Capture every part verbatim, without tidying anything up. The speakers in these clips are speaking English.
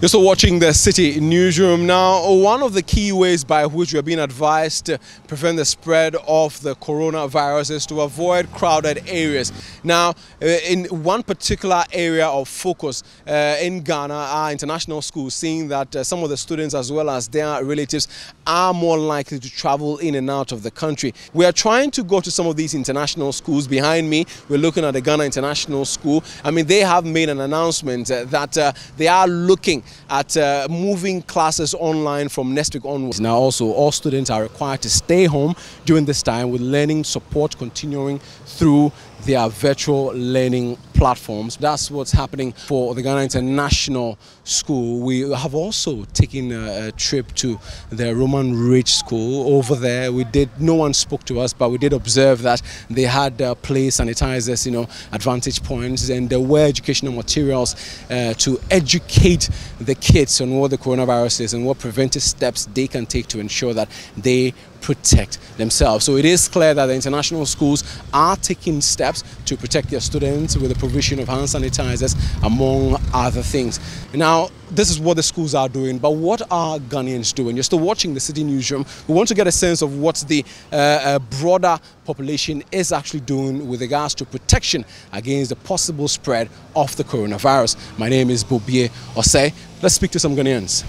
You're still watching the City Newsroom. Now, one of the key ways by which we are being advised to prevent the spread of the coronavirus is to avoid crowded areas. Now, in one particular area of focus uh, in Ghana are international schools, seeing that uh, some of the students as well as their relatives are more likely to travel in and out of the country. We are trying to go to some of these international schools. Behind me, we're looking at the Ghana International School. I mean, they have made an announcement uh, that uh, they are looking at uh, moving classes online from next week onwards. Now also, all students are required to stay home during this time, with learning support continuing through their virtual learning platforms. That's what's happening for the Ghana International School. We have also taken a, a trip to the Roman Ridge School over there. We did, no one spoke to us, but we did observe that they had uh, place sanitizers, you know, at vantage points, and there were educational materials uh, to educate the kids on what the coronavirus is and what preventive steps they can take to ensure that they protect themselves. So it is clear that the international schools are taking steps to protect their students with the provision of hand sanitizers, among other things. Now, this is what the schools are doing, but what are Ghanaians doing? You're still watching the City Newsroom. We want to get a sense of what the uh, uh, broader population is actually doing with regards to protection against the possible spread of the coronavirus. My name is Bobier Osei. Let's speak to some Ghanaians.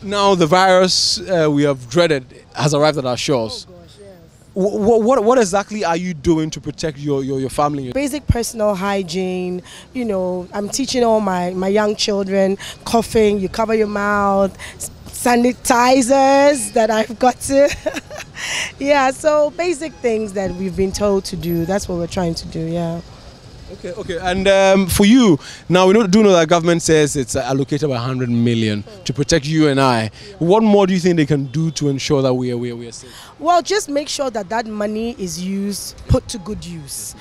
Now, the virus uh, we have dreaded has arrived at our shores. Oh gosh, yes. What, what, what exactly are you doing to protect your, your, your family? Basic personal hygiene, you know, I'm teaching all my, my young children, coughing, you cover your mouth, sanitizers that I've got to. Yeah, so basic things that we've been told to do, that's what we're trying to do, yeah. Okay, okay. And um, for you, now we do know that government says it's allocated by one hundred million to protect you and I. Yeah. What more do you think they can do to ensure that we are, we are, we are safe? Well, just make sure that that money is used, put to good use.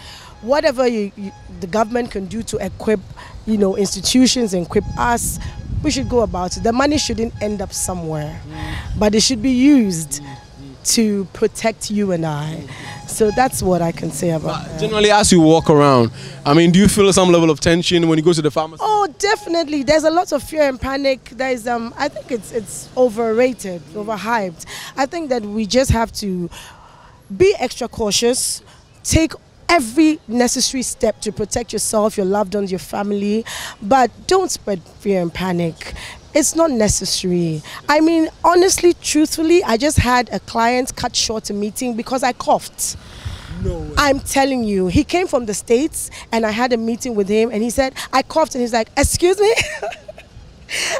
Whatever you, you, the government can do to equip, you know, institutions, equip us, we should go about it. The money shouldn't end up somewhere, mm. but it should be used mm. to protect you and I. So that's what I can say about that. Generally, as you walk around, I mean, do you feel some level of tension when you go to the pharmacy? Oh, definitely. There's a lot of fear and panic. There is, um, I think it's it's overrated, overhyped. I think that we just have to be extra cautious, take every necessary step to protect yourself, your loved ones, your family, but don't spread fear and panic. It's not necessary. I mean, honestly, truthfully, I just had a client cut short a meeting because I coughed. No way. I'm telling you, he came from the States and I had a meeting with him and he said, I coughed, and he's like, excuse me?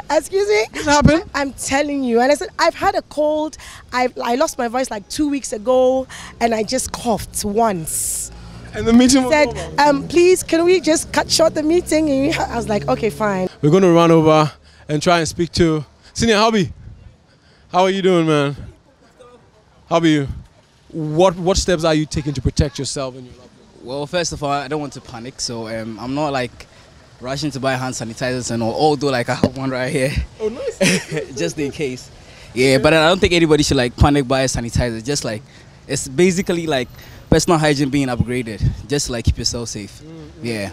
Excuse me? What happened? I'm telling you. And I said, I've had a cold. I, I lost my voice like two weeks ago and I just coughed once. And the meeting was said, over. Um, please, can we just cut short the meeting? And I was like, okay, fine. We're going to run over and try and speak to Senior Hobby. How are you doing, man? How are you? What what steps are you taking to protect yourself and your loved ones? Well, first of all, I don't want to panic, so um, I'm not like rushing to buy hand sanitizers and all. Although, like, I have one right here. Oh, nice. Just in case. Yeah, but I don't think anybody should like panic buy sanitizers. Just like, it's basically like personal hygiene being upgraded. Just like keep yourself safe. Mm-hmm. Yeah.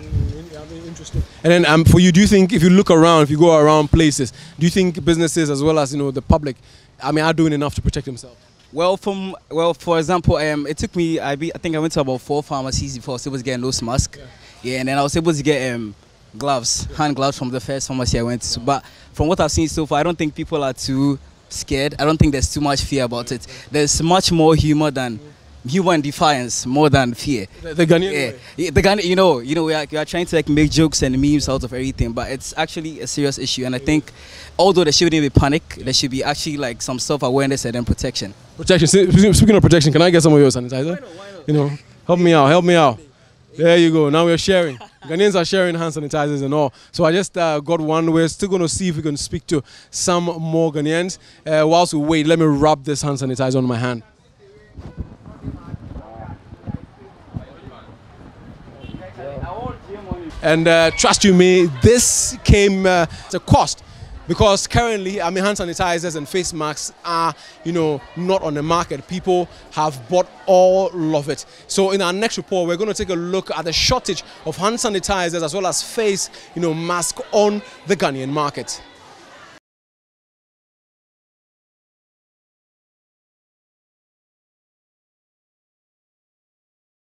Interesting. And then um, for you, do you think if you look around, if you go around places, do you think businesses as well as, you know, the public, I mean, are doing enough to protect themselves? Well, from well, for example, um, it took me, I, be, I think I went to about four pharmacies before I was able to get a nose mask. Yeah. Yeah, and then I was able to get um, gloves, yeah. hand gloves from the first pharmacy I went to. Yeah. But from what I've seen so far, I don't think people are too scared. I don't think there's too much fear about yeah. it. There's much more humor than... Yeah. Human defiance more than fear. The, the Ghanaian yeah. way. The Ghana, you know, you know, we are, we are trying to like make jokes and memes out of everything, but it's actually a serious issue. And I think, although there shouldn't be panic, there should be actually like some self-awareness and then protection. Protection. Speaking of protection, can I get some of your sanitizer? Why not, why not? You know, help me out. Help me out. There you go. Now we are sharing. Ghanaians are sharing hand sanitizers and all. So I just uh, got one. We're still going to see if we can speak to some more Ghanaians. Uh, whilst we wait, let me rub this hand sanitizer on my hand. And uh, trust you me, this came uh, at a cost. Because currently, I mean, hand sanitizers and face masks are, you know, not on the market. People have bought all of it. So in our next report, we're going to take a look at the shortage of hand sanitizers as well as face, you know, masks on the Ghanaian market.